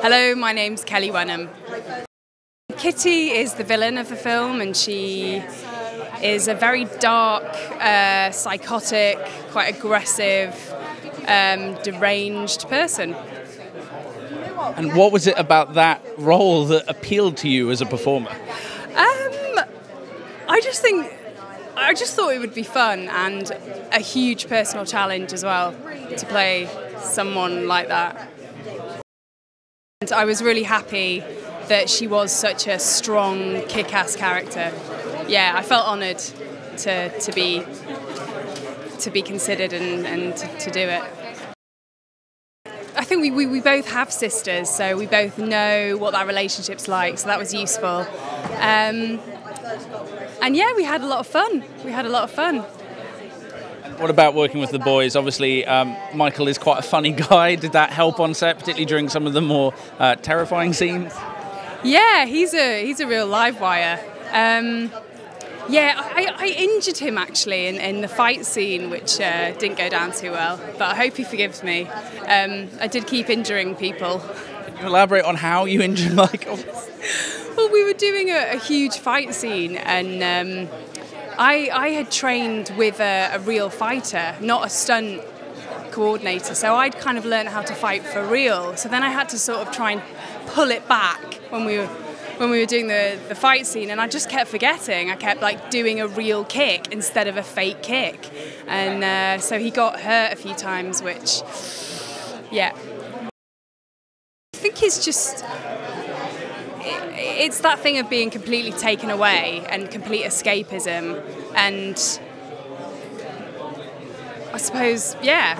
Hello, my name's Kelly Wenham. Kitty is the villain of the film, and she is a very dark, psychotic, quite aggressive, deranged person. And what was it about that role that appealed to you as a performer? I just thought it would be fun, and a huge personal challenge as well to play someone like that. And I was really happy that she was such a strong, kick-ass character. Yeah, I felt honoured to be considered and to do it. I think we both have sisters, so we both know what that relationship's like, so that was useful. And yeah, we had a lot of fun. What about working with the boys? Obviously, Michael is quite a funny guy. Did that help on set, particularly during some of the more terrifying scenes? Yeah, he's a real live wire. Yeah, I injured him actually in the fight scene, which didn't go down too well. But I hope he forgives me. I did keep injuring people. Can you elaborate on how you injured Michael? Well, we were doing a huge fight scene, and I had trained with a real fighter, not a stunt coordinator, so I'd kind of learned how to fight for real. So then I had to sort of try and pull it back when we were doing the fight scene, and I just kept forgetting. I kept like doing a real kick instead of a fake kick, and so he got hurt a few times, which, yeah. I think it's just... It's that thing of being completely taken away and complete escapism, and I suppose, yeah,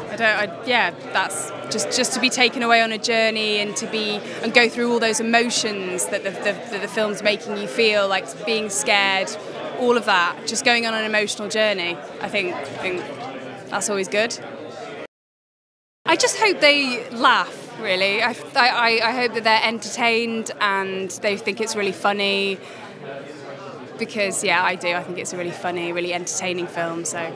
that's just to be taken away on a journey and to go through all those emotions that the film's making you feel, like being scared, all of that, just going on an emotional journey. I think that's always good. I just hope they laugh. Really, I hope that they're entertained and they think it's really funny, because yeah, I do. I think it's a really funny, really entertaining film, so...